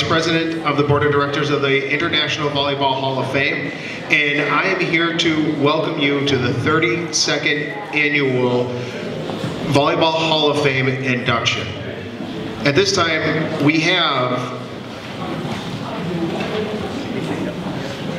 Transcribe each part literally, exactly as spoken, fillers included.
Vice President of the Board of Directors of the International Volleyball Hall of Fame, and I am here to welcome you to the thirty-second Annual Volleyball Hall of Fame induction. At this time, we have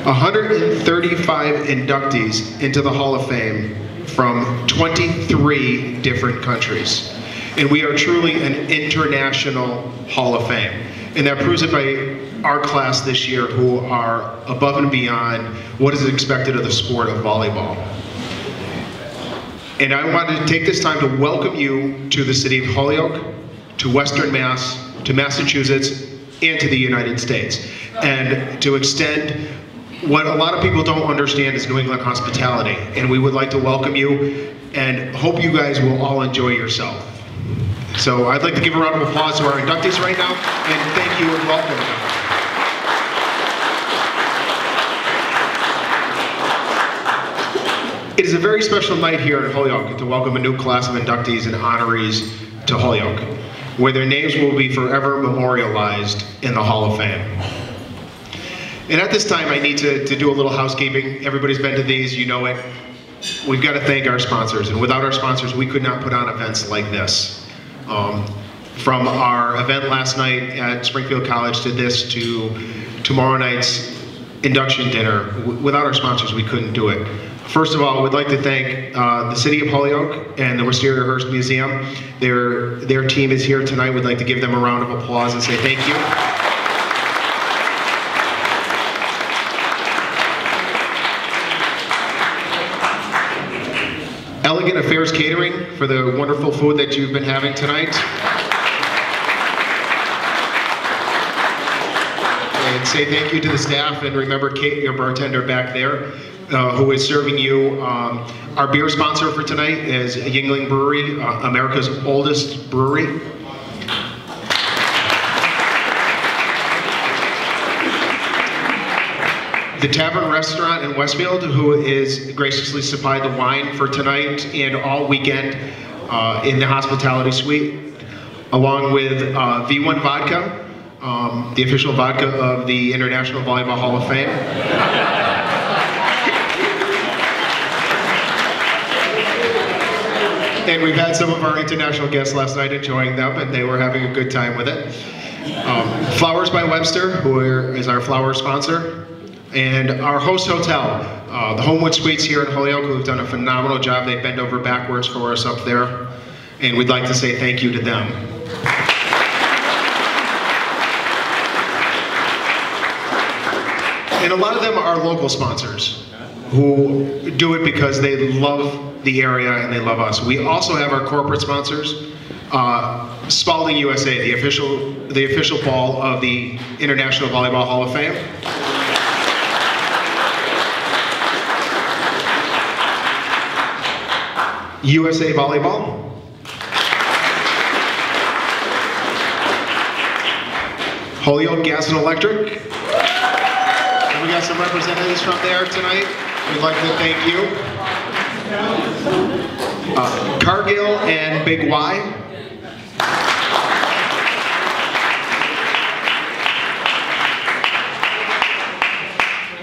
one hundred thirty-five inductees into the Hall of Fame from twenty-three different countries. And we are truly an international Hall of Fame. And that proves it by our class this year, who are above and beyond what is expected of the sport of volleyball. And I wanted to take this time to welcome you to the city of Holyoke, to Western Mass, to Massachusetts, and to the United States. And to extend what a lot of people don't understand is New England hospitality. And we would like to welcome you and hope you guys will all enjoy yourself. So I'd like to give a round of applause to our inductees right now, and thank you and welcome them. It is a very special night here at Holyoke to welcome a new class of inductees and honorees to Holyoke, where their names will be forever memorialized in the Hall of Fame. And at this time, I need to, to do a little housekeeping. Everybody's been to these, you know it. We've got to thank our sponsors, and without our sponsors, we could not put on events like this. Um, from our event last night at Springfield College to this to tomorrow night's induction dinner, w without our sponsors we couldn't do it. First of all, we'd like to thank uh, the City of Holyoke and the Wistariahurst Museum. Their, their team is here tonight. We'd like to give them a round of applause and say thank you. Elegant Affairs Catering for the wonderful food that you've been having tonight. And say thank you to the staff, and remember Kate, your bartender back there, uh, who is serving you. Um, our beer sponsor for tonight is Yuengling Brewery, uh, America's oldest brewery. The Tavern Restaurant in Westfield, who is graciously supplied the wine for tonight and all weekend uh, in the hospitality suite, along with uh, V one Vodka, um, the official vodka of the International Volleyball Hall of Fame. And we've had some of our international guests last night enjoying them, and they were having a good time with it. Um, Flowers by Webster, who is our flower sponsor. And our host hotel, uh, the Homewood Suites here in Holyoke, who have done a phenomenal job. They bend over backwards for us up there, and we'd like to say thank you to them. And a lot of them are local sponsors who do it because they love the area and they love us. We also have our corporate sponsors. Uh, Spalding U S A, the official, the official ball of the International Volleyball Hall of Fame. U S A Volleyball, Holyoke Gas and Electric, and we got some representatives from there tonight. We'd like to thank you. Uh, Cargill and Big Y.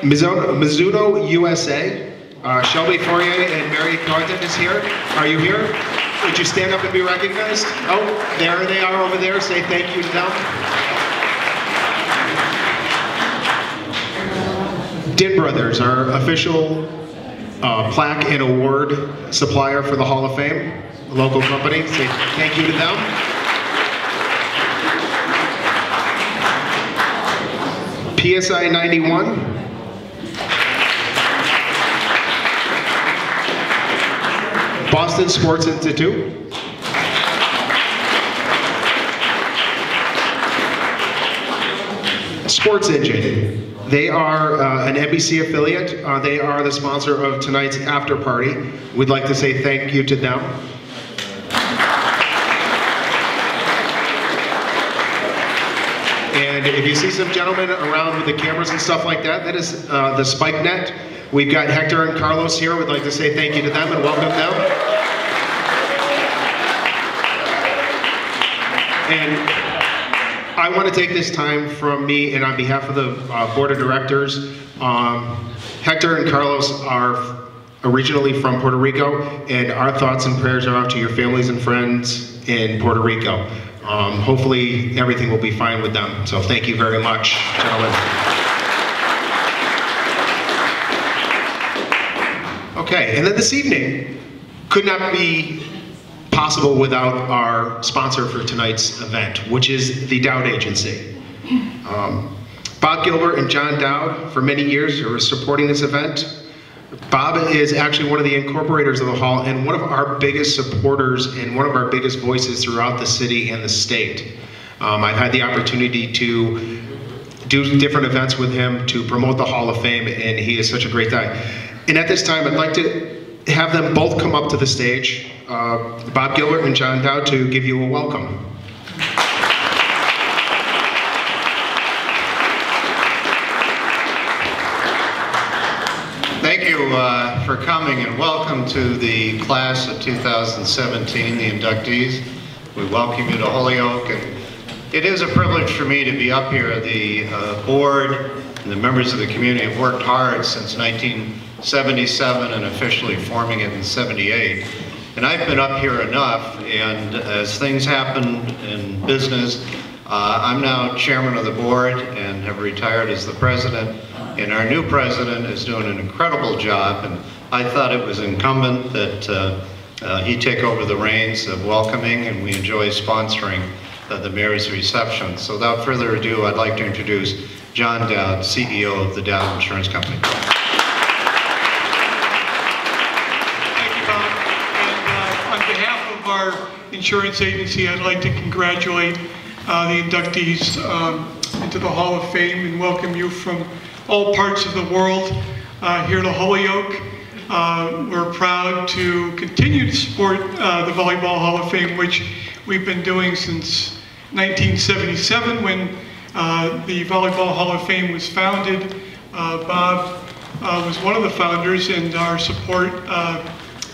Mizuno, Mizuno U S A. Uh, Shelby Fourier and Mary Thornton is here. Are you here? Would you stand up and be recognized? Oh, there they are over there. Say thank you to them. Din Brothers, our official uh, plaque and award supplier for the Hall of Fame, a local company. Say thank you to them. P S I ninety-one. Boston Sports Institute. Sports Engine. They are uh, an N B C affiliate. Uh, they are the sponsor of tonight's after party. We'd like to say thank you to them. And if you see some gentlemen around with the cameras and stuff like that, that is uh, the Spike Net. We've got Hector and Carlos here. We'd like to say thank you to them and welcome them. And I want to take this time from me and on behalf of the uh, board of directors. Um, Hector and Carlos are originally from Puerto Rico, and our thoughts and prayers are out to your families and friends in Puerto Rico. Um, hopefully everything will be fine with them. So thank you very much, gentlemen. Okay, and then this evening could not be possible without our sponsor for tonight's event, which is the Dowd Agency. Um, Bob Gilbert and John Dowd, for many years, are supporting this event. Bob is actually one of the incorporators of the hall and one of our biggest supporters and one of our biggest voices throughout the city and the state. Um, I've had the opportunity to do different events with him to promote the Hall of Fame, and he is such a great guy. And at this time, I'd like to have them both come up to the stage, uh, Bob Gilbert and John Dowd, to give you a welcome. Thank you uh, for coming, and welcome to the class of two thousand seventeen, the inductees. We welcome you to Holyoke, and it is a privilege for me to be up here. The uh, board and the members of the community have worked hard since nineteen seventy-seven and officially forming it in seventy-eight. And I've been up here enough, and as things happened in business, uh, I'm now chairman of the board and have retired as the president. And our new president is doing an incredible job, and I thought it was incumbent that uh, uh, he take over the reins of welcoming, and we enjoy sponsoring uh, the mayor's reception. So without further ado, I'd like to introduce John Dowd, C E O of the Dowd Insurance Company. Thank you, Bob. And uh, on behalf of our insurance agency, I'd like to congratulate uh, the inductees um, into the Hall of Fame and welcome you from all parts of the world uh, here to Holyoke. Uh, we're proud to continue to support uh, the Volleyball Hall of Fame, which we've been doing since nineteen seventy-seven when uh, the Volleyball Hall of Fame was founded. Uh, Bob uh, was one of the founders, and our support uh,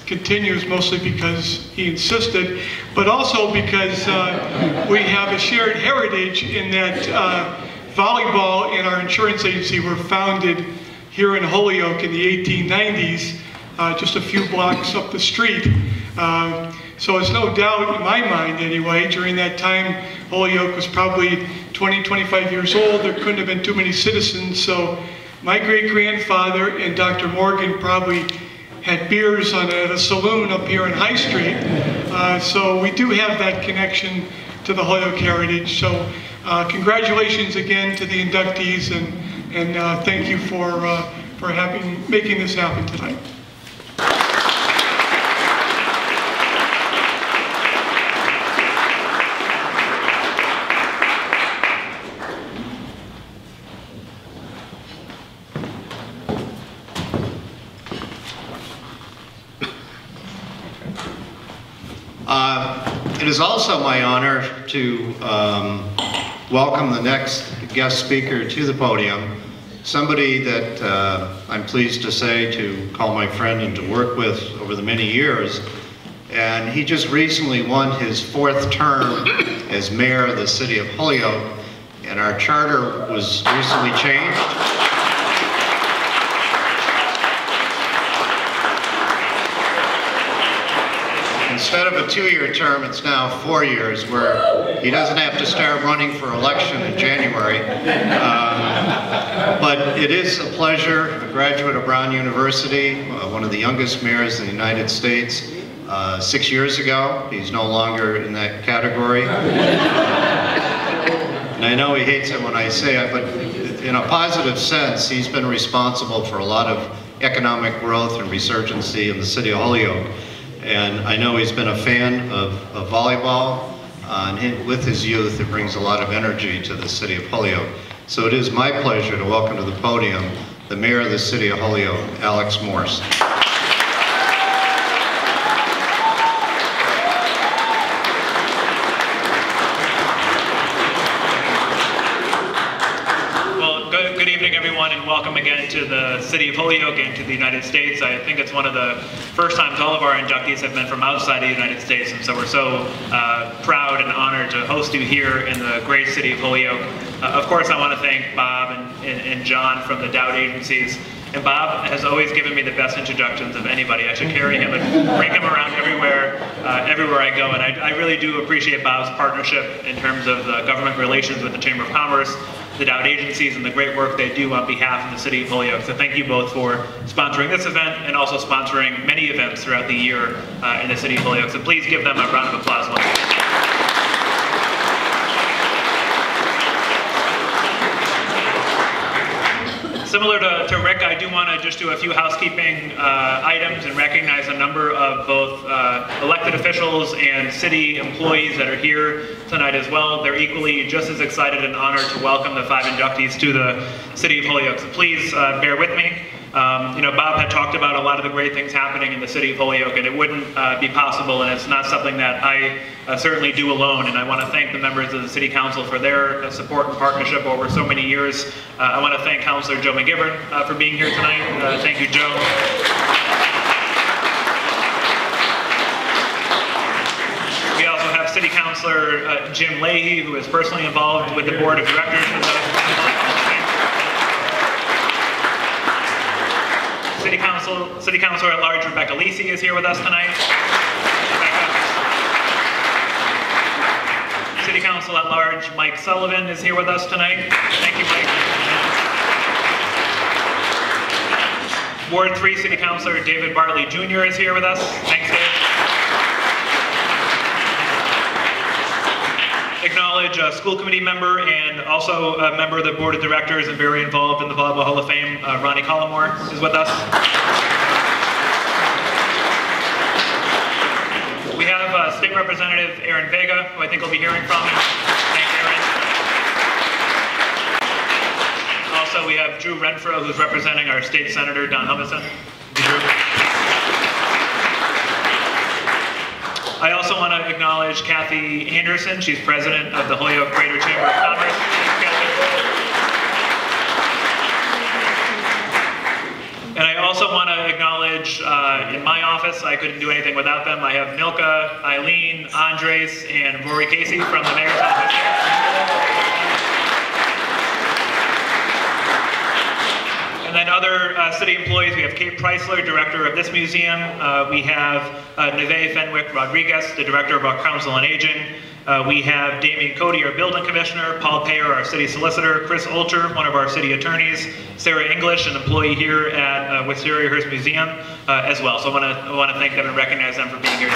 continues mostly because he insisted, but also because uh, we have a shared heritage in that uh, volleyball and our insurance agency were founded here in Holyoke in the eighteen nineties, uh, just a few blocks up the street. Uh, so it's no doubt, in my mind anyway, during that time, Holyoke was probably twenty, twenty-five years old. There couldn't have been too many citizens. So my great-grandfather and Doctor Morgan probably had beers on a, at a saloon up here in High Street. Uh, so we do have that connection to the Holyoke heritage. So Uh, congratulations again to the inductees, and and uh, thank you for uh, for having making this happen tonight. Uh, it is also my honor to. Um, welcome the next guest speaker to the podium, somebody that uh, I'm pleased to say to call my friend and to work with over the many years. And he just recently won his fourth term as mayor of the city of Holyoke, and our charter was recently changed. Instead of a two-year term, it's now four years, where he doesn't have to start running for election in January. Um, but it is a pleasure, a graduate of Brown University, uh, one of the youngest mayors in the United States, uh, six years ago. He's no longer in that category. And I know he hates it when I say it, but in a positive sense, he's been responsible for a lot of economic growth and resurgency in the city of Holyoke. And I know he's been a fan of, of volleyball, uh, and with his youth, it brings a lot of energy to the city of Holyoke. So it is my pleasure to welcome to the podium the mayor of the city of Holyoke, Alex Morse. Well, good, good evening, everyone, and welcome again to the city of Holyoke and to the United States. I think it's one of the first times all of our inductees have been from outside the United States, and so we're so uh, proud and honored to host you here in the great city of Holyoke. Uh, of course, I want to thank Bob and, and, and John from the Dowd agencies. And Bob has always given me the best introductions of anybody. I should carry him and bring him around everywhere, uh, everywhere I go. And I, I really do appreciate Bob's partnership in terms of the government relations with the Chamber of Commerce, the Dowd agencies, and the great work they do on behalf of the city of Holyoke. So thank you both for sponsoring this event and also sponsoring many events throughout the year uh, in the city of Holyoke. So please give them a round of applause. Similar to, to Rick, I do want to just do a few housekeeping uh, items and recognize a number of both uh, elected officials and city employees that are here tonight as well. They're equally just as excited and honored to welcome the five inductees to the city of Holyoke. So please uh, bear with me. Um, you know, Bob had talked about a lot of the great things happening in the city of Holyoke, and it wouldn't uh, be possible, and it's not something that I uh, certainly do alone, and I want to thank the members of the City Council for their uh, support and partnership over so many years. Uh, I want to thank Councilor Joe McGivern uh, for being here tonight. Uh, thank you, Joe. We also have City Councilor uh, Jim Leahy, who is personally involved with the Board of Directors for the City Council, City Councilor at Large Rebecca Lisi is here with us tonight. Rebecca. City Council at Large Mike Sullivan is here with us tonight. Thank you, Mike. Ward three City Councilor David Bartley Junior is here with us. Thanks, Dave. Acknowledge a school committee member and also a member of the Board of Directors and very involved in the Volleyball Hall of Fame, uh, Ronnie Calamore is with us. We have uh, State Representative Aaron Vega, who I think we'll be hearing from. Thank you, Aaron. Also, we have Drew Renfro, who's representing our State Senator, Don Humison. I also want to acknowledge Kathy Anderson. She's president of the Holyoke Greater Chamber of Commerce. And I also want to acknowledge, uh, in my office, I couldn't do anything without them. I have Nilka, Eileen, Andres, and Rory Casey from the mayor's office. And then other uh, city employees, we have Kate Preisler, director of this museum. Uh, we have uh, Neve Fenwick Rodriguez, the director of our Council on Aging. Uh, we have Damien Cody, our building commissioner, Paul Payer, our city solicitor, Chris Ulcher, one of our city attorneys, Sarah English, an employee here at uh, Wistariahurst Museum uh, as well. So I want to I want to thank them and recognize them for being here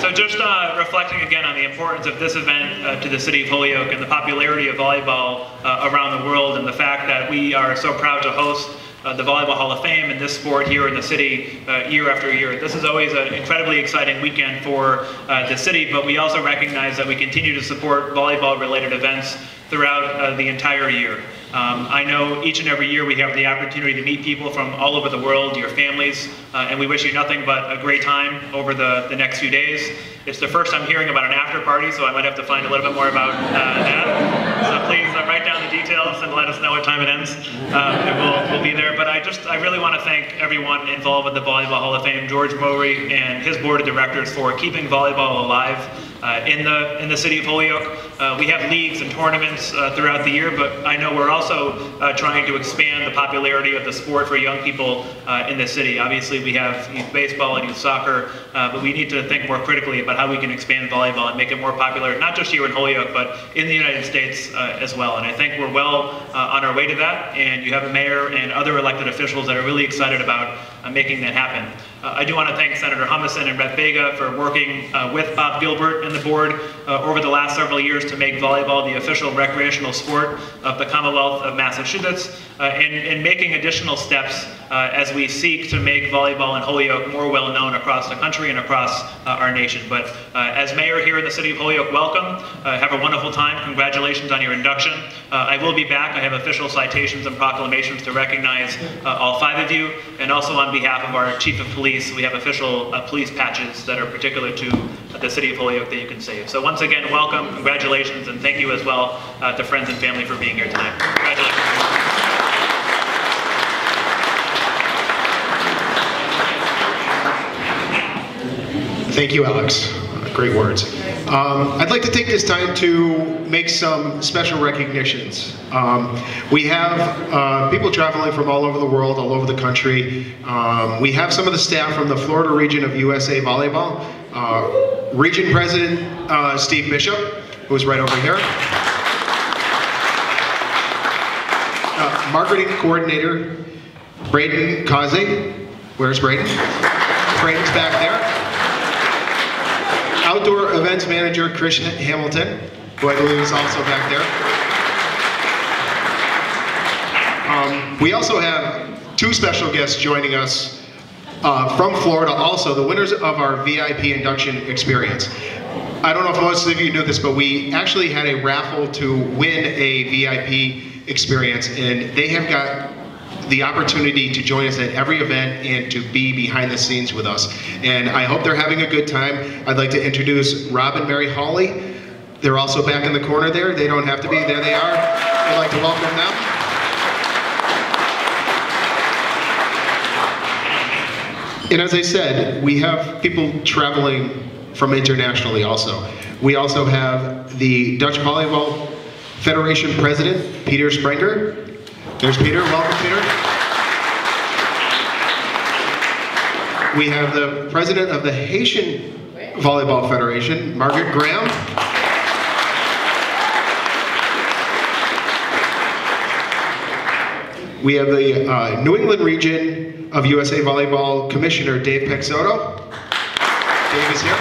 today. So just. Uh, reflecting again on the importance of this event uh, to the city of Holyoke and the popularity of volleyball uh, around the world, and the fact that we are so proud to host uh, the Volleyball Hall of Fame and this sport here in the city uh, year after year. This is always an incredibly exciting weekend for uh, the city, but we also recognize that we continue to support volleyball-related events throughout uh, the entire year. Um, I know each and every year we have the opportunity to meet people from all over the world, your families, uh, and we wish you nothing but a great time over the, the next few days. It's the first I'm hearing about an after party, so I might have to find a little bit more about uh, that. So please uh, write down the details and let us know what time it ends, um, and we'll, we'll be there. But I just, I really want to thank everyone involved with the Volleyball Hall of Fame, George Mulray and his board of directors for keeping volleyball alive uh, in the in the city of Holyoke. Uh, we have leagues and tournaments uh, throughout the year, but I know we're also uh, trying to expand the popularity of the sport for young people uh, in the city. Obviously, we have youth baseball and youth soccer, uh, but we need to think more critically about how we can expand volleyball and make it more popular, not just here in Holyoke, but in the United States uh, as well. And I think we're well uh, on our way to that, and you have a mayor and other elected officials that are really excited about uh, making that happen. Uh, I do want to thank Senator Humison and Rep Vega for working uh, with Bob Gilbert and the board uh, over the last several years to make volleyball the official recreational sport of the Commonwealth of Massachusetts, uh, and, and making additional steps uh, as we seek to make volleyball in Holyoke more well known across the country and across uh, our nation. But uh, as mayor here in the city of Holyoke, welcome. Uh, have a wonderful time. Congratulations on your induction. Uh, I will be back. I have official citations and proclamations to recognize uh, all five of you, and also on behalf of our chief of police, we have official uh, police patches that are particular to the city of Holyoke that you can save. So once again, welcome, congratulations, and thank you as well uh, to friends and family for being here tonight. Congratulations. Thank you, Alex. Great words. Um, I'd like to take this time to make some special recognitions. Um, we have uh, people traveling from all over the world, all over the country. Um, we have some of the staff from the Florida region of U S A Volleyball. Uh, region President uh, Steve Bishop, who is right over here. Uh, marketing Coordinator Braden Kaze. Where's Braden? Braden's back there. Outdoor Events Manager Chris Hamilton, who I believe is also back there. Um, we also have two special guests joining us uh, from Florida also, the winners of our V I P induction experience. I don't know if most of you knew this, but we actually had a raffle to win a V I P experience, and they have got the opportunity to join us at every event and to be behind the scenes with us. And I hope they're having a good time. I'd like to introduce Rob and Mary Hawley. They're also back in the corner there. They don't have to be, there they are. I'd like to welcome them. And as I said, we have people traveling from internationally also. We also have the Dutch Volleyball Federation President, Peter Sprenger. There's Peter, welcome Peter. We have the president of the Haitian Volleyball Federation, Margaret Graham. We have the uh, New England region of U S A Volleyball Commissioner, Dave Peixoto. Dave is here.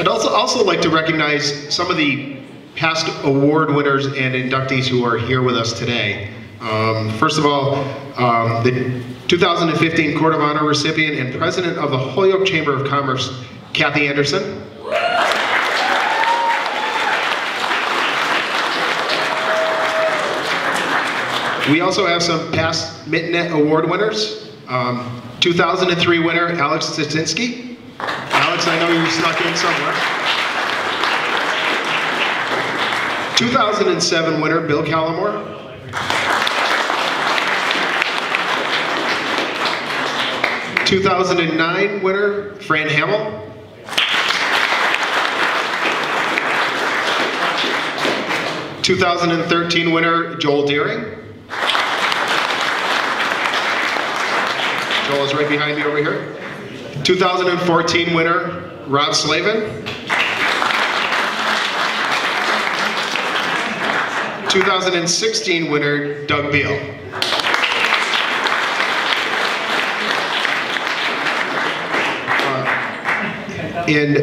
I'd also, also like to recognize some of the past award winners and inductees who are here with us today. Um, first of all, um, the two thousand fifteen Court of Honor recipient and president of the Holyoke Chamber of Commerce, Kathy Anderson. We also have some past Mitnet Award winners. Um, two thousand three winner, Alex Stasinski. Alex, I know you snuck in somewhere. two thousand seven winner, Bill Calamore. two thousand nine winner, Fran Hamill. two thousand thirteen winner, Joel Deering. Joel is right behind me over here. two thousand fourteen winner, Rob Slavin. two thousand sixteen winner, Doug Beal. Uh, and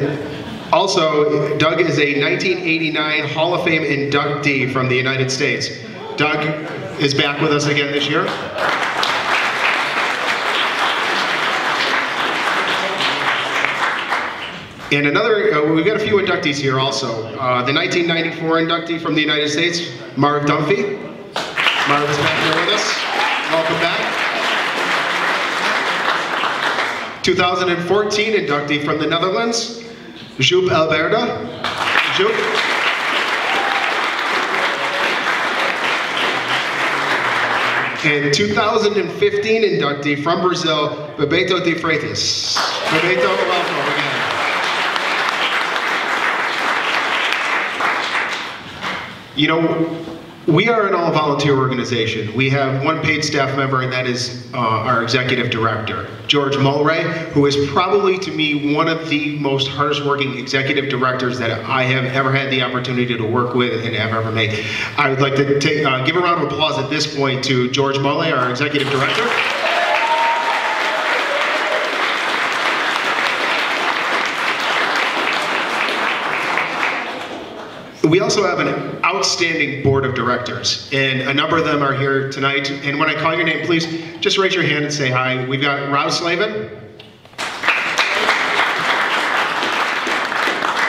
also, Doug is a nineteen eighty-nine Hall of Fame inductee from the United States. Doug is back with us again this year. And another, uh, we've got a few inductees here also. Uh, the nineteen ninety-four inductee from the United States, Marv Dunphy. Marv is back here with us. Welcome back. two thousand fourteen inductee from the Netherlands, Joop Alberda. Joop. And two thousand fifteen inductee from Brazil, Bebeto de Freitas. Bebeto, welcome again. You know, we are an all-volunteer organization. We have one paid staff member, and that is uh, our executive director, George Mulray, who is probably, to me, one of the most hardest-working executive directors that I have ever had the opportunity to work with and have ever made. I would like to take, uh, give a round of applause at this point to George Mulray, our executive director. We also have an outstanding board of directors, and a number of them are here tonight. And when I call your name, please just raise your hand and say hi. We've got Rob Slavin,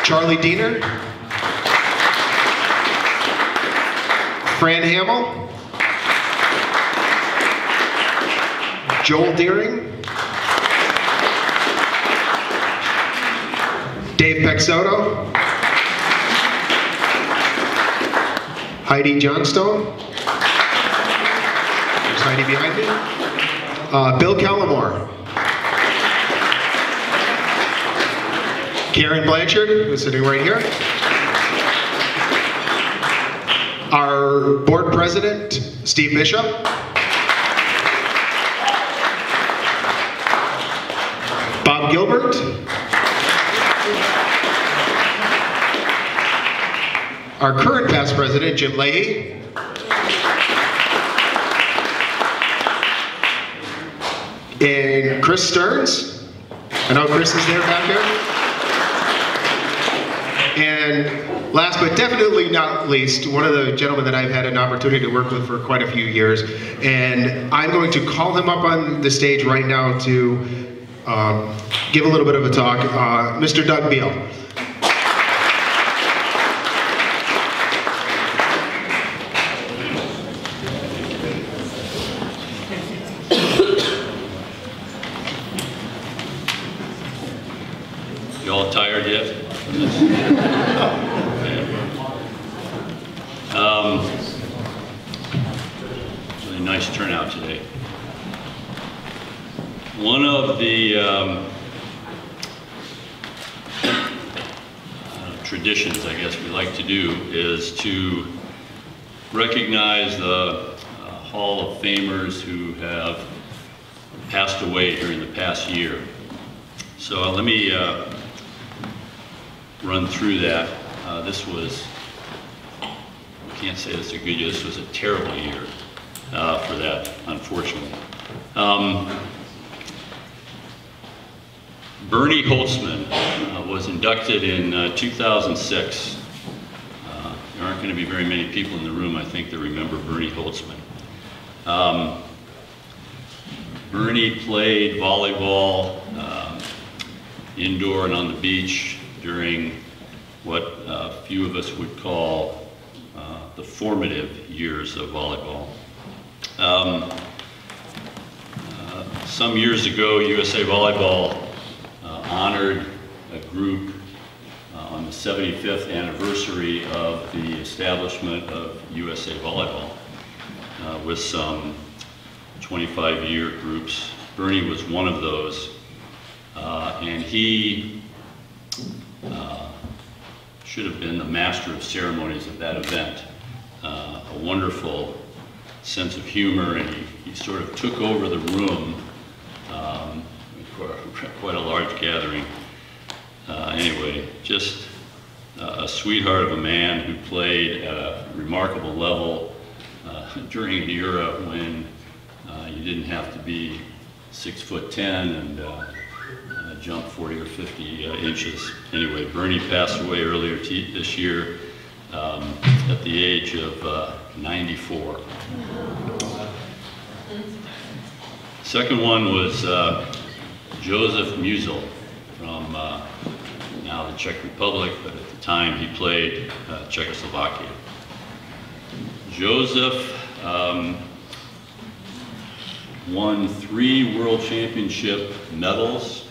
Charlie Diener, Fran Hamill, Joel Deering, Dave Peixoto. Heidi Johnstone. There's Heidi behind me. Uh, Bill Calamore. Karen Blanchard, who's sitting right here. Our board president, Steve Bishop. Bob Gilbert. Our current past president, Jim Leahy. And Chris Stearns. I know Chris is there back there. And last but definitely not least, one of the gentlemen that I've had an opportunity to work with for quite a few years. And I'm going to call him up on the stage right now to um, give a little bit of a talk, uh, Mister Doug Beal. To recognize the uh, Hall of Famers who have passed away during the past year. So uh, let me uh, run through that. Uh, this was, I can't say this is a good year, this was a terrible year uh, for that, unfortunately. Um, Bernie Holtzman uh, was inducted in uh, two thousand six. There aren't going to be very many people in the room, I think, that remember Bernie Holtzman. Um, Bernie played volleyball uh, indoor and on the beach during what uh, few of us would call uh, the formative years of volleyball. Um, uh, some years ago, U S A Volleyball uh, honored a group on the seventy-fifth anniversary of the establishment of U S A Volleyball uh, with some twenty-five year groups. Bernie was one of those, uh, and he uh, should have been the master of ceremonies of that event. Uh, a wonderful sense of humor, and he, he sort of took over the room, um, quite a large gathering. Uh, anyway, just uh, a sweetheart of a man who played at a remarkable level uh, during an era when uh, you didn't have to be six foot ten and uh, uh, jump forty or fifty uh, inches. Anyway, Bernie passed away earlier t this year um, at the age of uh, ninety-four. Second one was uh, Josef Musil from uh, now the Czech Republic, but at the time he played uh, Czechoslovakia. Josef um, won three World Championship medals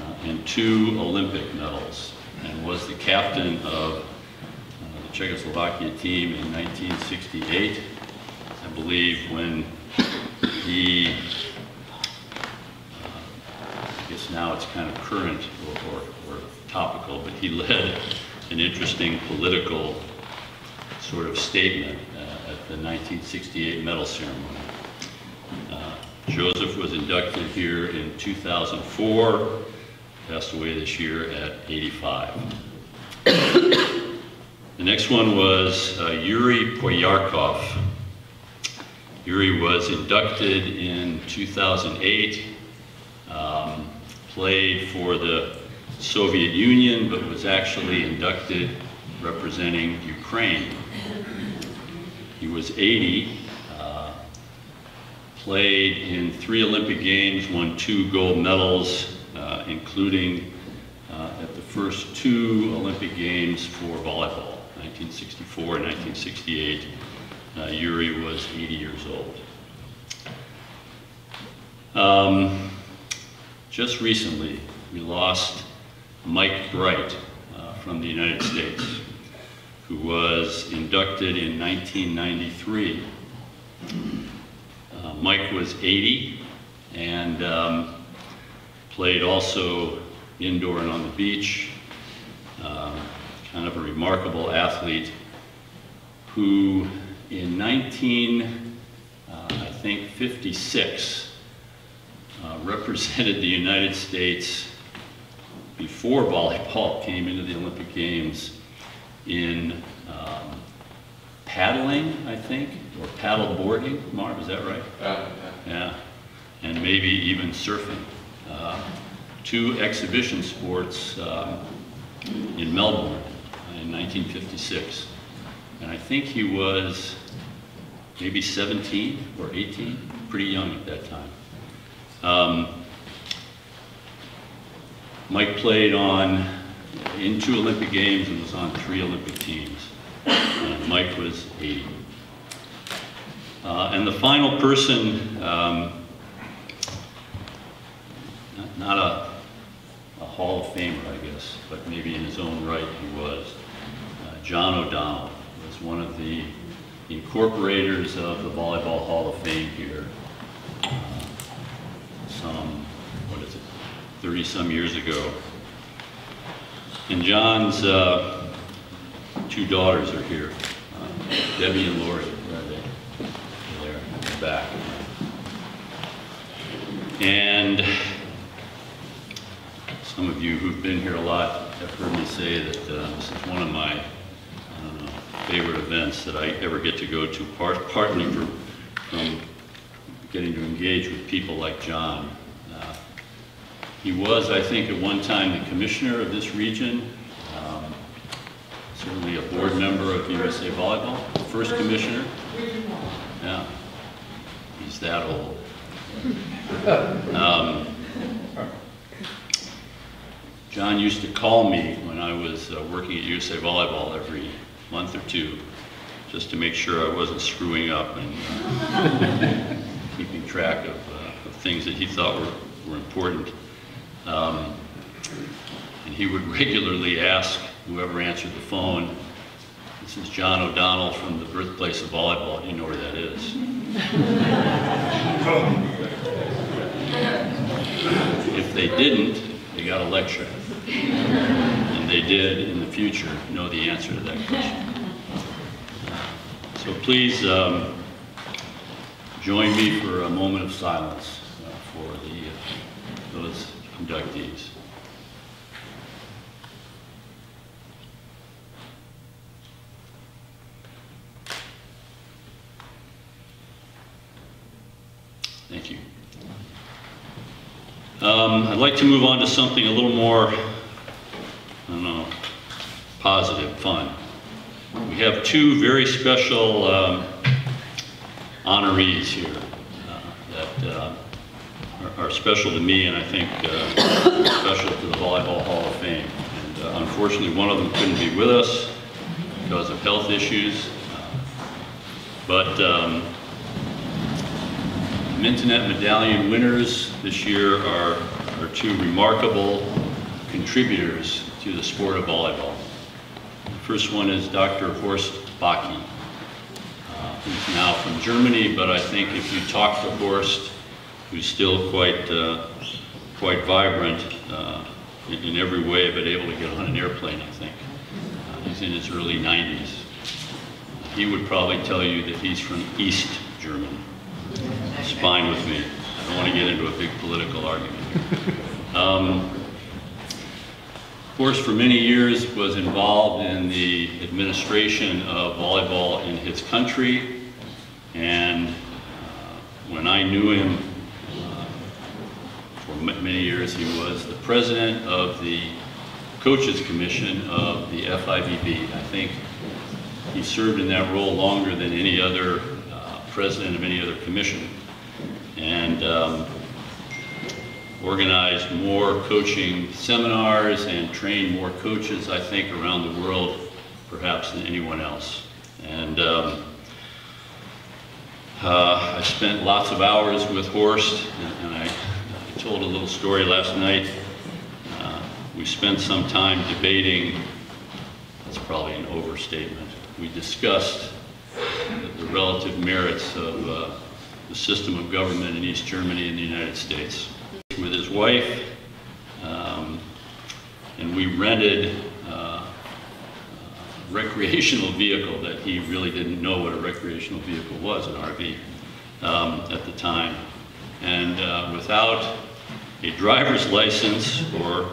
uh, and two Olympic medals, and was the captain of uh, the Czechoslovakia team in nineteen sixty-eight, I believe, when he, I guess now it's kind of current or, or, or topical, but he led an interesting political sort of statement uh, at the nineteen sixty-eight medal ceremony. Uh, Josef was inducted here in two thousand four, passed away this year at eighty-five. The next one was uh, Yuri Poyarkov. Yuri was inducted in two thousand eight. Um, played for the Soviet Union, but was actually inducted representing Ukraine. He was eighty, uh, played in three Olympic Games, won two gold medals, uh, including uh, at the first two Olympic Games for volleyball, nineteen sixty-four and nineteen sixty-eight. Uh, Yuri was eighty years old. Um, Just recently, we lost Mike Bright uh, from the United States, who was inducted in nineteen ninety-three. Uh, Mike was eighty and um, played also indoor and on the beach. Uh, kind of a remarkable athlete who in nineteen, uh, I think, fifty-six, uh, represented the United States before volleyball came into the Olympic Games in um, paddling, I think, or paddle boarding. Marv, is that right? Uh, yeah. yeah. And maybe even surfing. Uh, two exhibition sports uh, in Melbourne in nineteen fifty-six. And I think he was maybe seventeen or eighteen, pretty young at that time. Um, Mike played on, in two Olympic Games and was on three Olympic teams. And Mike was eighty. Uh, and the final person, um, not, not a, a Hall of Famer, I guess, but maybe in his own right he was, uh, John O'Donnell. Was one of the incorporators of the Volleyball Hall of Fame here. Uh, some, what is it, thirty some years ago. And John's uh, two daughters are here, uh, Debbie and Lori. Where are they? They're there in the back. And some of you who've been here a lot have heard me say that uh, this is one of my favorite events that I ever get to go to, part, partly from, from getting to engage with people like John. Uh, he was, I think, at one time the commissioner of this region, um, certainly a board member of U S A Volleyball, the first commissioner. Yeah, he's that old. Um, John used to call me when I was uh, working at U S A Volleyball every month or two, just to make sure I wasn't screwing up and uh, keeping track of, uh, of things that he thought were, were important. Um, and he would regularly ask whoever answered the phone, "This is John O'Donnell from the birthplace of volleyball. Do you know where that is?" If they didn't, they got a lecture. They did in the future know the answer to that question. So please um, join me for a moment of silence uh, for the, uh, those inductees. Thank you. Um, I'd like to move on to something a little more I don't know, positive, fun. We have two very special um, honorees here uh, that uh, are, are special to me and I think uh, special to the Volleyball Hall of Fame. And uh, unfortunately, one of them couldn't be with us because of health issues. Uh, but um, Mintonet Medallion winners this year are, are two remarkable contributors to the sport of volleyball. The first one is Doctor Horst Bakke, uh, who's now from Germany, but I think if you talk to Horst, who's still quite, uh, quite vibrant uh, in, in every way, but able to get on an airplane, I think. Uh, he's in his early nineties. He would probably tell you that he's from East Germany. It's fine with me. I don't want to get into a big political argument. Um, Horst, for many years, was involved in the administration of volleyball in his country, and uh, when I knew him, uh, for many years, he was the president of the Coaches Commission of the F I V B. I think he served in that role longer than any other uh, president of any other commission, and um, organized more coaching seminars and trained more coaches, I think, around the world, perhaps, than anyone else. And um, uh, I spent lots of hours with Horst, and, and I, I told a little story last night. Uh, We spent some time debating, that's probably an overstatement, we discussed the, the relative merits of uh, the system of government in East Germany and the United States. With his wife, um, and we rented uh, a recreational vehicle that he really didn't know what a recreational vehicle was, an R V, um, at the time. And uh, without a driver's license or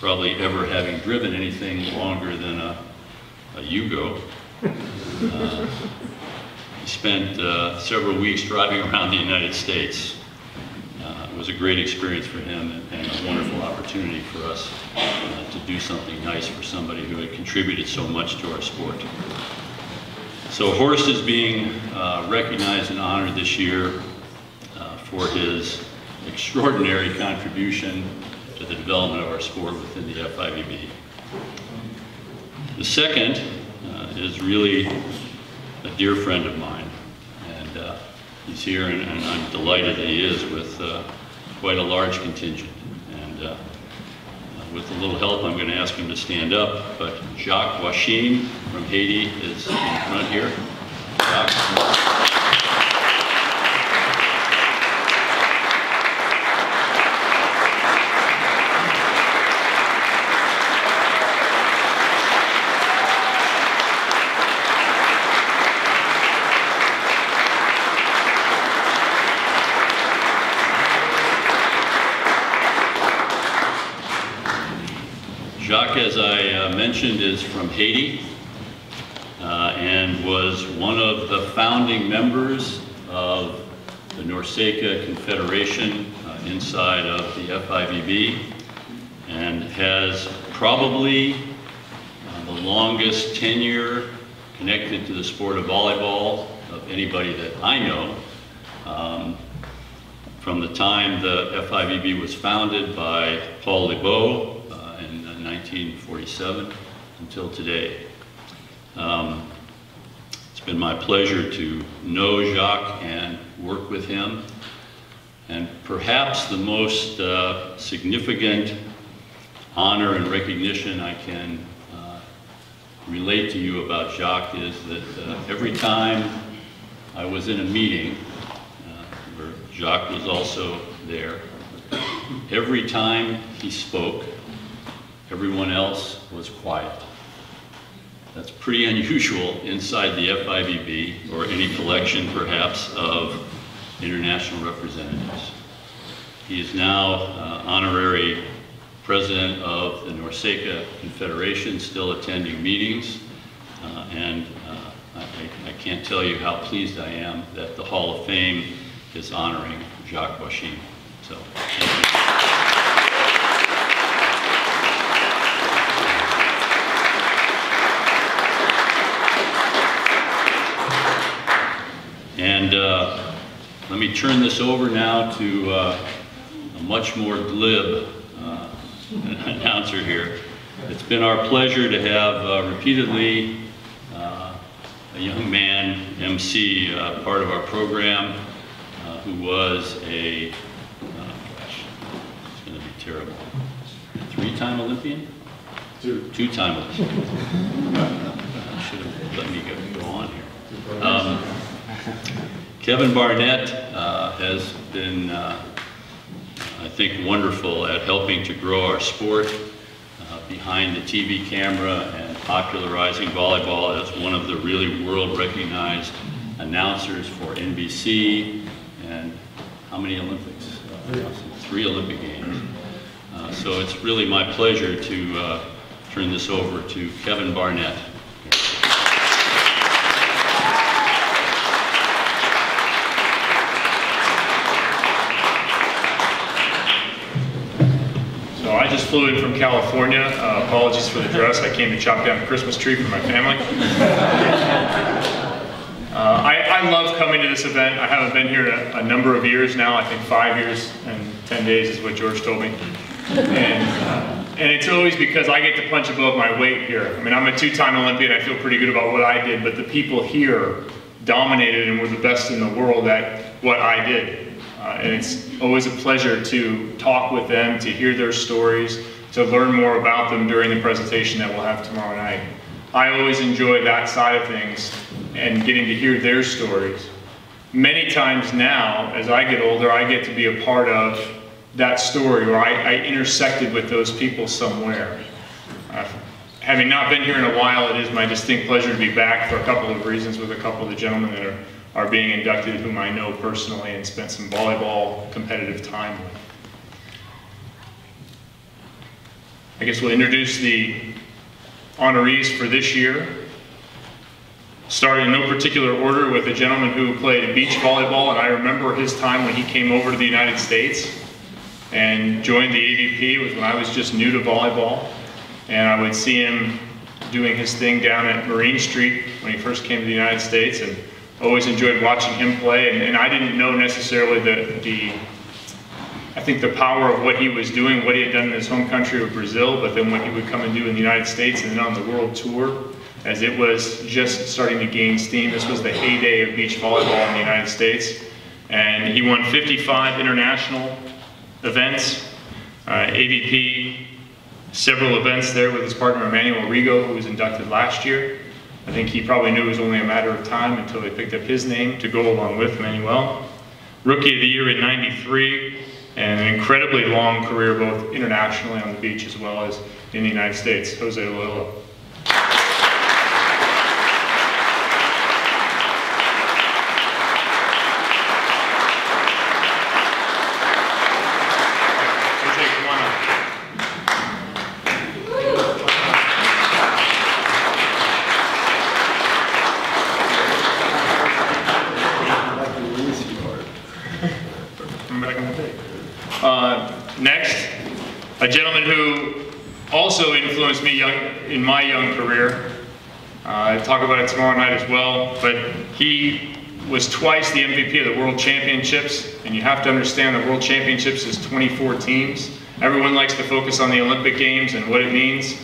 probably ever having driven anything longer than a, a Yugo. Uh, he spent uh, several weeks driving around the United States. Uh, it was a great experience for him and, and a wonderful opportunity for us uh, to do something nice for somebody who had contributed so much to our sport. So Horst is being uh, recognized and honored this year uh, for his extraordinary contribution to the development of our sport within the F I V B. The second uh, is really a dear friend of mine, and uh, he's here, and, and I'm delighted that he is with uh, quite a large contingent. And uh, with a little help, I'm going to ask him to stand up. But Jacques Wachim from Haiti is in front here. Jacques. Jacques, as I uh, mentioned, is from Haiti uh, and was one of the founding members of the Norseca Confederation uh, inside of the F I V B, and has probably uh, the longest tenure connected to the sport of volleyball of anybody that I know. Um, from the time the F I V B was founded by Paul Lebeau, nineteen forty-seven, until today. Um, it's been my pleasure to know Jacques and work with him. And perhaps the most uh, significant honor and recognition I can uh, relate to you about Jacques is that uh, every time I was in a meeting, uh, where Jacques was also there, every time he spoke, everyone else was quiet. That's pretty unusual inside the F I V B, or any collection perhaps of international representatives. He is now uh, honorary president of the Norseca Confederation, still attending meetings, uh, and uh, I, I can't tell you how pleased I am that the Hall of Fame is honoring Jacques Wachim. So, thank you. And uh, let me turn this over now to uh, a much more glib uh, announcer here. It's been our pleasure to have uh, repeatedly uh, a young man M C uh, part of our program uh, who was a, uh, gosh, it's going to be terrible, three-time Olympian? Two. Two-time Olympian. uh, should have let me go, go on here. Um, Kevin Barnett uh, has been, uh, I think, wonderful at helping to grow our sport uh, behind the T V camera and popularizing volleyball as one of the really world-recognized announcers for N B C and how many Olympics? Uh, three Olympic Games. Uh, so it's really my pleasure to uh, turn this over to Kevin Barnett. I just flew in from California. Uh, apologies for the dress. I came to chop down a Christmas tree for my family. Uh, I, I love coming to this event. I haven't been here a, a number of years now. I think five years and ten days is what George told me. And, uh, and it's always because I get to punch above my weight here. I mean, I'm a two-time Olympian. I feel pretty good about what I did, but the people here dominated and were the best in the world at what I did. Uh, and it's always a pleasure to talk with them, to hear their stories, to learn more about them during the presentation that we'll have tomorrow night. I always enjoy that side of things and getting to hear their stories. Many times now, as I get older, I get to be a part of that story, or I, I intersected with those people somewhere. Uh, having not been here in a while, it is my distinct pleasure to be back for a couple of reasons with a couple of the gentlemen that are, are being inducted, whom I know personally and spent some volleyball competitive time with. I guess we'll introduce the honorees for this year. Starting in no particular order with a gentleman who played beach volleyball, and I remember his time when he came over to the United States and joined the A V P. It was when I was just new to volleyball, and I would see him doing his thing down at Marine Street when he first came to the United States, and always enjoyed watching him play. And, and I didn't know necessarily the, the, I think the power of what he was doing, what he had done in his home country of Brazil, but then what he would come and do in the United States and then on the world tour, as it was just starting to gain steam. This was the heyday of beach volleyball in the United States. And he won fifty-five international events, uh, A V P, several events there with his partner Emmanuel Rigo, who was inducted last year. I think he probably knew it was only a matter of time until they picked up his name to go along with Manuel. Rookie of the year in ninety-three, and an incredibly long career both internationally on the beach as well as in the United States, Jose Loyola. In my young career, uh, I talk about it tomorrow night as well, but he was twice the M V P of the World Championships, and you have to understand the World Championships is twenty-four teams. Everyone likes to focus on the Olympic Games and what it means,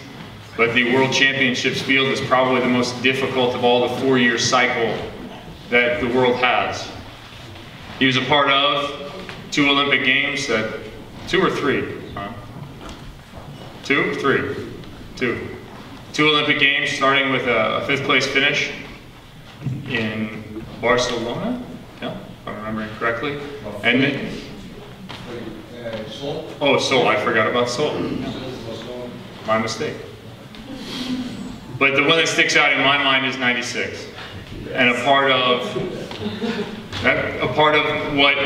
but the World Championships field is probably the most difficult of all the four-year cycle that the world has. He was a part of two Olympic Games, that two or three? Huh? Two, three, two. Two Olympic Games, starting with a fifth place finish in Barcelona, yeah, if I'm remembering correctly. And then, oh, Seoul, I forgot about Seoul. My mistake. But the one that sticks out in my mind is ninety-six. And a part of, a part of what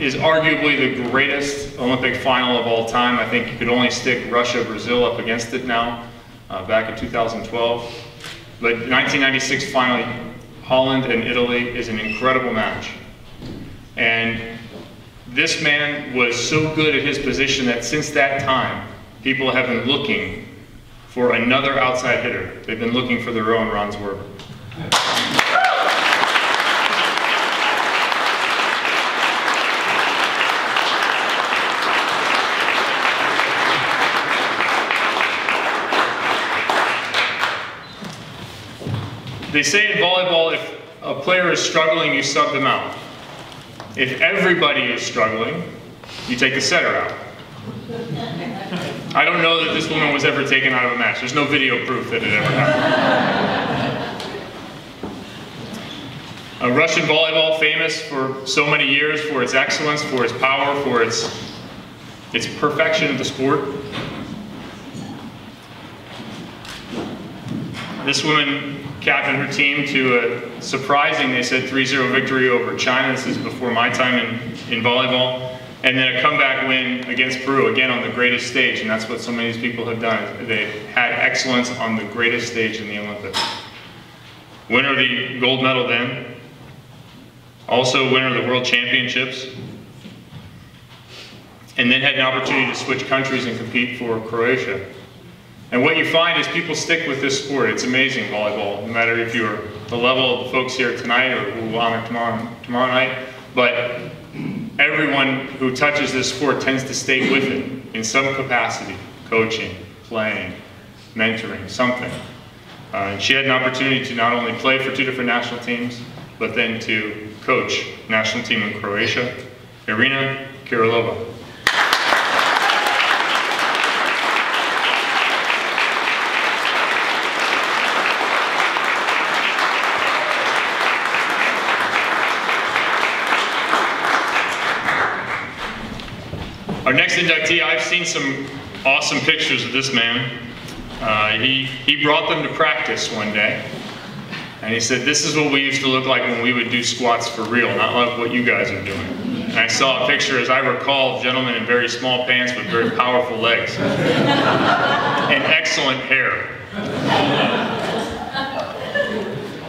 is arguably the greatest Olympic final of all time. I think you could only stick Russia, Brazil up against it now. Uh, back in two thousand twelve, but nineteen ninety-six finally, Holland and Italy is an incredible match. And this man was so good at his position that since that time, people have been looking for another outside hitter. They've been looking for their own Ron Zwerber. They say in volleyball, if a player is struggling, you sub them out. If everybody is struggling, you take the setter out. I don't know that this woman was ever taken out of a match. There's no video proof that it ever happened. Uh, Russian volleyball, famous for so many years for its excellence, for its power, for its, its perfection of the sport. This woman captained her team to a surprising, they said, three zero victory over China. This is before my time in, in volleyball. And then a comeback win against Peru, again on the greatest stage, and that's what so many people have done. They've had excellence on the greatest stage in the Olympics. Winner of the gold medal then. Also winner of the World Championships. And then had an opportunity to switch countries and compete for Croatia. And what you find is people stick with this sport. It's amazing, volleyball, no matter if you're the level of the folks here tonight or who will honor tomorrow, tomorrow night. But everyone who touches this sport tends to stay with it in some capacity, coaching, playing, mentoring, something. Uh, and she had an opportunity to not only play for two different national teams, but then to coach national team in Croatia, Irina Kirilova. next inductee, I've seen some awesome pictures of this man. Uh, he, he brought them to practice one day. And he said, this is what we used to look like when we would do squats for real, not like what you guys are doing. And I saw a picture, as I recall, of gentlemen in very small pants with very powerful legs and excellent hair.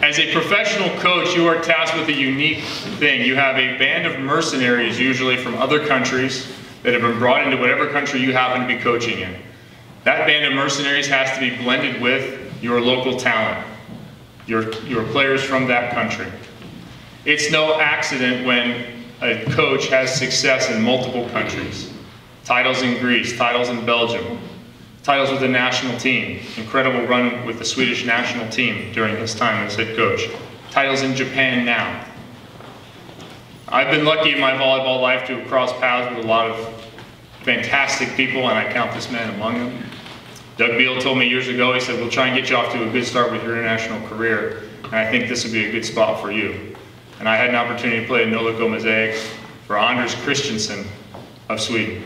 As a professional coach, you are tasked with a unique thing. You have a band of mercenaries, usually from other countries, that have been brought into whatever country you happen to be coaching in. That band of mercenaries has to be blended with your local talent, your, your players from that country. It's no accident when a coach has success in multiple countries. Titles in Greece, titles in Belgium, titles with the national team, incredible run with the Swedish national team during his time as head coach. Titles in Japan now. I've been lucky in my volleyball life to have crossed paths with a lot of fantastic people, and I count this man among them. Doug Beal told me years ago, he said, we'll try and get you off to a good start with your international career, and I think this would be a good spot for you. And I had an opportunity to play in Nolico Mosaic for Anders Christensen of Sweden.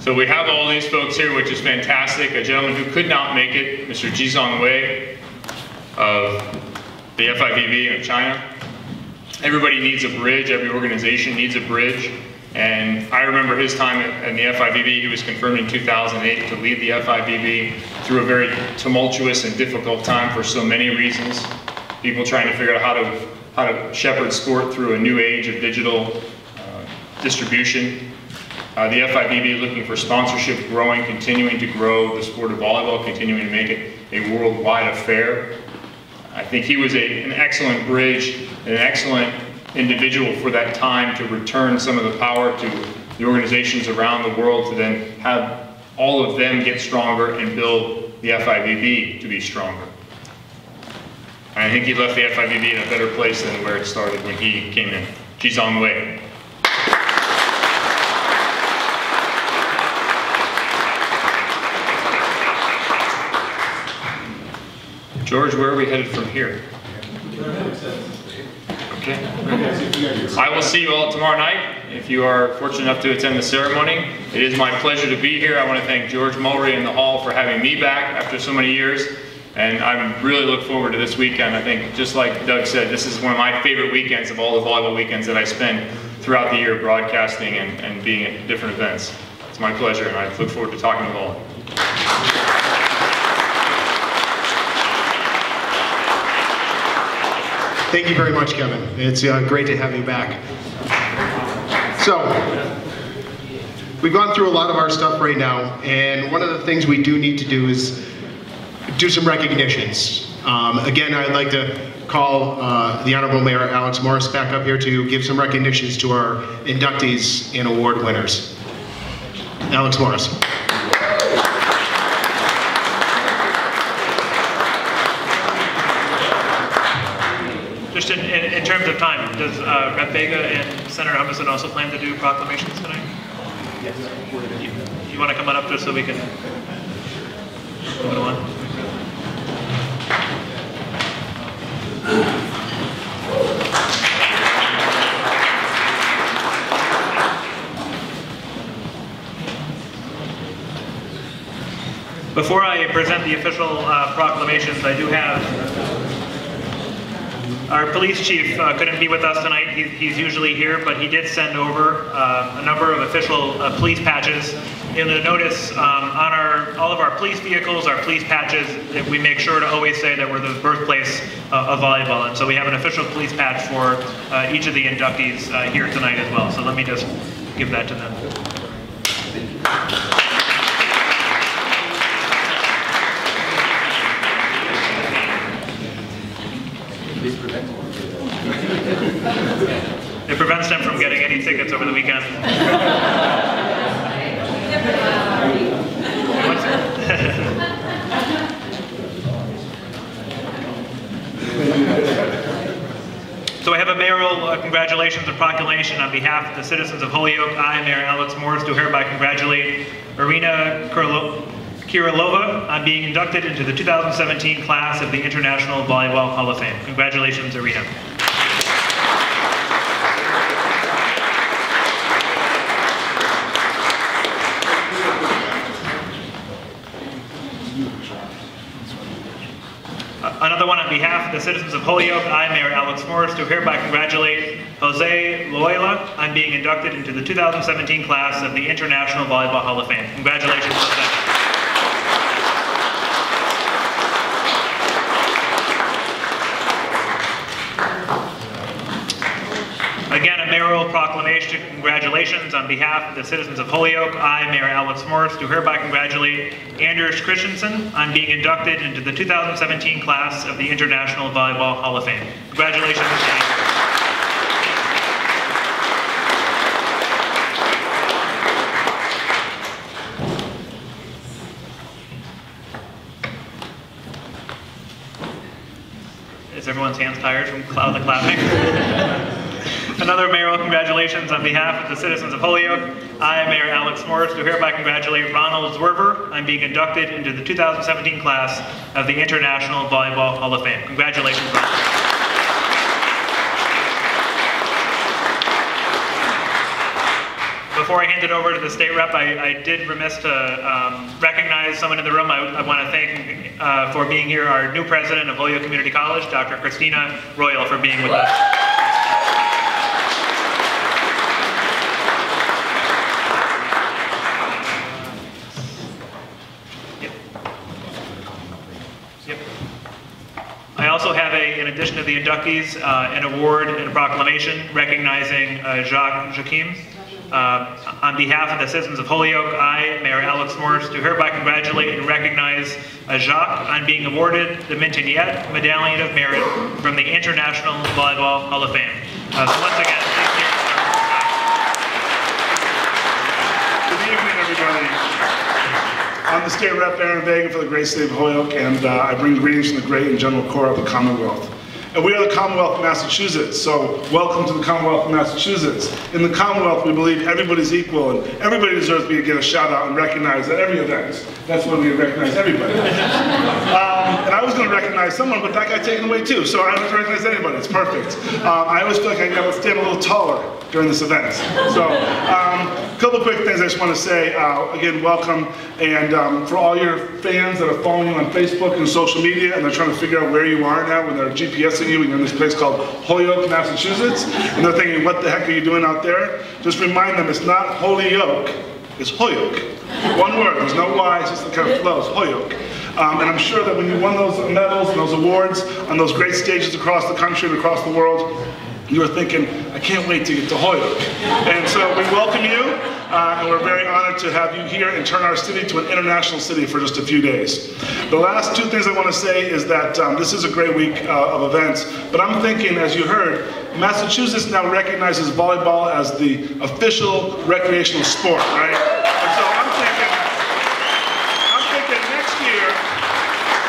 So we have all these folks here, which is fantastic. A gentleman who could not make it, Mister Jizong Wei of the F I V B of China. Everybody needs a bridge, every organization needs a bridge. And I remember his time in the F I V B. He was confirmed in two thousand eight to lead the F I V B through a very tumultuous and difficult time for so many reasons. People trying to figure out how to, how to shepherd sport through a new age of digital uh, distribution. Uh, the F I V B looking for sponsorship, growing, continuing to grow the sport of volleyball, continuing to make it a worldwide affair. I think he was a, an excellent bridge, an excellent individual for that time to return some of the power to the organizations around the world to then have all of them get stronger and build the F I V B to be stronger. And I think he left the F I V B in a better place than where it started when he came in. Jizong Wei. George, where are we headed from here? Okay. I will see you all tomorrow night. If you are fortunate enough to attend the ceremony, it is my pleasure to be here. I want to thank George Mulray and the Hall for having me back after so many years. And I really look forward to this weekend. I think, just like Doug said, this is one of my favorite weekends of all the volleyball weekends that I spend throughout the year broadcasting and, and being at different events. It's my pleasure, and I look forward to talking to all of you. Thank you very much, Kevin. It's uh, great to have you back. So, we've gone through a lot of our stuff right now, and one of the things we do need to do is do some recognitions. Um, again, I'd like to call uh, the Honorable Mayor Alex Morse back up here to give some recognitions to our inductees and award winners. Alex Morse. Just in, in, in terms of time, does uh, Representative Vega and Senator Humison also plan to do proclamations tonight? Yes. You, you want to come on up just so we can move it on? Before I present the official uh, proclamations, I do have... Our police chief uh, couldn't be with us tonight. He, he's usually here, but he did send over uh, a number of official uh, police patches. You'll notice um, on our all of our police vehicles, our police patches, that we make sure to always say that we're the birthplace uh, of volleyball. And so we have an official police patch for uh, each of the inductees uh, here tonight as well. So let me just give that to them. It prevents them from getting any tickets over the weekend. So So I have a mayoral uh, congratulations and proclamation on behalf of the citizens of Holyoke. I, Mayor Alex Morse, do hereby congratulate Irina Kurlo Kirilova on being inducted into the two thousand seventeen class of the International Volleyball Hall of Fame. Congratulations, Irina. Another one on behalf of the citizens of Holyoke, I, Mayor Alex Morse, do hereby congratulate Jose Loyola on being inducted into the two thousand seventeen class of the International Volleyball Hall of Fame. Congratulations. Again, a mayoral proclamation. Congratulations on behalf of the citizens of Holyoke. I, Mayor Alex Morse, do hereby congratulate Anders Christensen on being inducted into the two thousand seventeen class of the International Volleyball Hall of Fame. Congratulations. Is everyone's hands tired from cloud the clapping? Another mayoral congratulations on behalf of the citizens of Holyoke. I, Mayor Alex Morse, do hereby congratulate Ronald Zwerver on being inducted into the two thousand seventeen class of the International Volleyball Hall of Fame. Congratulations, Ronald. Before I hand it over to the state rep, I, I did remiss to um, recognize someone in the room. I, I want to thank uh, for being here our new president of Holyoke Community College, Doctor Christina Royal, for being with us. In addition to the inductees, uh, an award and a proclamation recognizing uh, Jacques Joachim. Uh, on behalf of the citizens of Holyoke, I, Mayor Alex Morse, do hereby congratulate and recognize uh, Jacques on being awarded the Mintonette Medallion of Merit from the International Volleyball Hall of Fame. Uh, so once again, thank you. Good evening, everybody. I'm the state rep, Aaron Vega, for the great city of Holyoke, and uh, I bring greetings from the great and general core of the Commonwealth. And we are the Commonwealth of Massachusetts, so welcome to the Commonwealth of Massachusetts. In the Commonwealth, we believe everybody's equal and everybody deserves to get a shout out and recognized at every event. That's when we recognize everybody. um, and I was going to recognize someone, but that got taken away too, so I don't recognize anybody. It's perfect. Um, I always feel like I got to stand a little taller during this event. So, um, a couple of quick things I just want to say. Uh, again, welcome, and um, for all your fans that are following you on Facebook and social media, and they're trying to figure out where you are now when they're GPSing you, and you're in this place called Holyoke, Massachusetts, and they're thinking, what the heck are you doing out there? Just remind them, it's not Holyoke, it's Holyoke. One word, there's no Y, it's just the kind of flows, Holyoke. Um, and I'm sure that when you won those medals and those awards on those great stages across the country and across the world, you were thinking, I can't wait to get to Holyoke. And so we welcome you, uh, and we're very honored to have you here and turn our city to an international city for just a few days. The last two things I want to say is that um, this is a great week uh, of events, but I'm thinking, as you heard, Massachusetts now recognizes volleyball as the official recreational sport, right? And so I'm thinking, I'm thinking next year,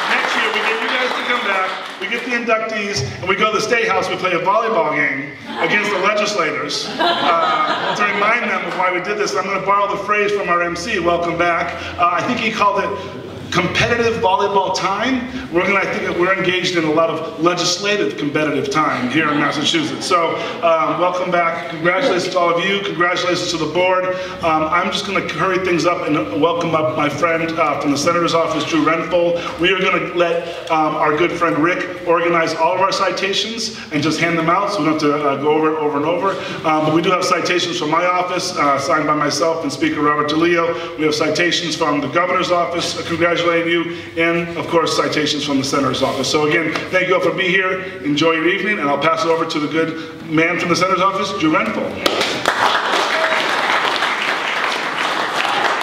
next year we get you guys to come back, we get the inductees, and we go to the State House, we play a volleyball game against the legislators uh, to remind them of why we did this. I'm going to borrow the phrase from our M C, welcome back. Uh, I think he called it competitive volleyball time. We're going to, I think we're engaged in a lot of legislative competitive time here in Massachusetts. So um, welcome back. Congratulations to all of you. Congratulations to the board. Um, I'm just going to hurry things up and welcome up my friend uh, from the Senator's office, Drew Renfro. We are going to let um, our good friend Rick organize all of our citations and just hand them out so we don't have to uh, go over it over and over. Um, but we do have citations from my office, uh, signed by myself and Speaker Robert DeLeo. We have citations from the Governor's office. Uh, congratulations. You, and of course citations from the Senator's office. So again, thank you all for being here. Enjoy your evening, and I'll pass it over to the good man from the Senator's office, Drew Renfro.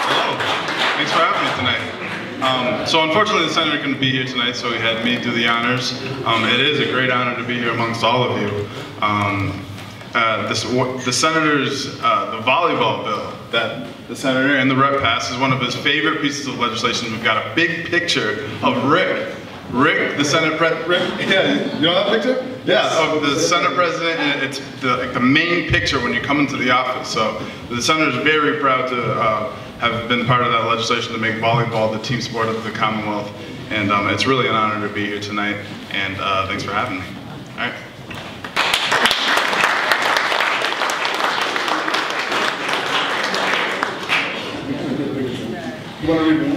Hello. Thanks for having me tonight. Um, so unfortunately the Senator couldn't be here tonight, so he had me do the honors. Um, it is a great honor to be here amongst all of you. Um, uh, this, the Senator's uh, the volleyball bill that the Senator and the rep passed is one of his favorite pieces of legislation. We've got a big picture of Rick Rick, the Senate President. Rick, yeah, you know that picture? Yeah, yes. Of the Senate President, and it's the, like the main picture when you come into the office. So the Senator's very proud to uh, have been part of that legislation to make volleyball the team sport of the Commonwealth. And um, it's really an honor to be here tonight, and uh, thanks for having me. All right.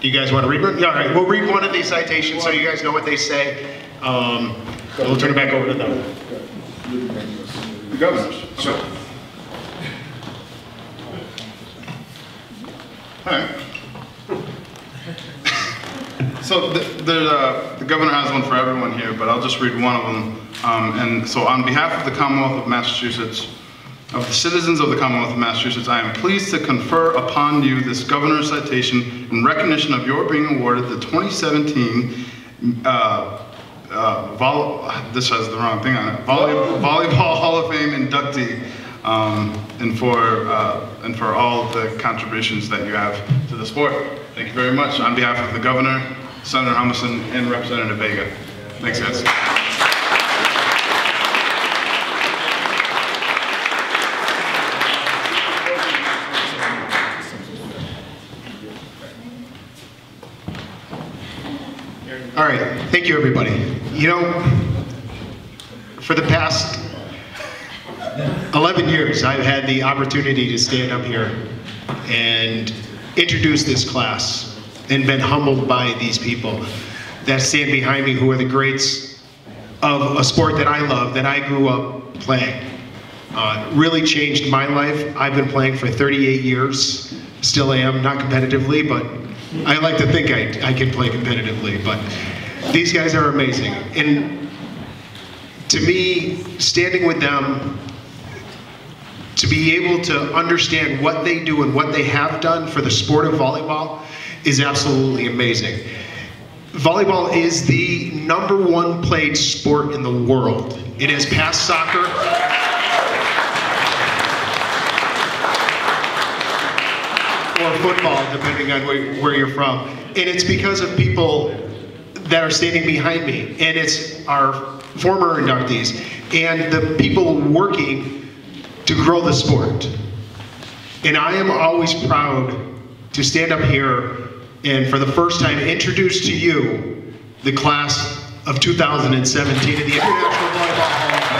Do you guys want to read one? Yeah, all right, we'll read one of these citations so you guys know what they say. Um, we'll turn it back over to them. The governors. Sure. All right. So the, the, uh, the governor has one for everyone here, but I'll just read one of them. Um, and so on behalf of the Commonwealth of Massachusetts, of the citizens of the Commonwealth of Massachusetts, I am pleased to confer upon you this governor's citation in recognition of your being awarded the twenty seventeen uh, uh, vol this has the wrong thing on it, volley Volleyball Hall of Fame inductee, um, and for uh, and for all the contributions that you have to the sport. Thank you very much on behalf of the governor, Senator Humison, and Representative Vega. Thanks, guys. All right, thank you everybody. You know, for the past eleven years, I've had the opportunity to stand up here and introduce this class and been humbled by these people that stand behind me who are the greats of a sport that I love, that I grew up playing. Uh, really changed my life. I've been playing for thirty-eight years, still am, not competitively, but I like to think I, I can play competitively, but these guys are amazing. And to me, standing with them, to be able to understand what they do and what they have done for the sport of volleyball is absolutely amazing. Volleyball is the number one played sport in the world. It has passed soccer. Or football, depending on where, where you're from. And it's because of people that are standing behind me. And it's our former inductees and the people working to grow the sport. And I am always proud to stand up here and for the first time introduce to you the class of two thousand seventeen at the International Volleyball Hall of Fame.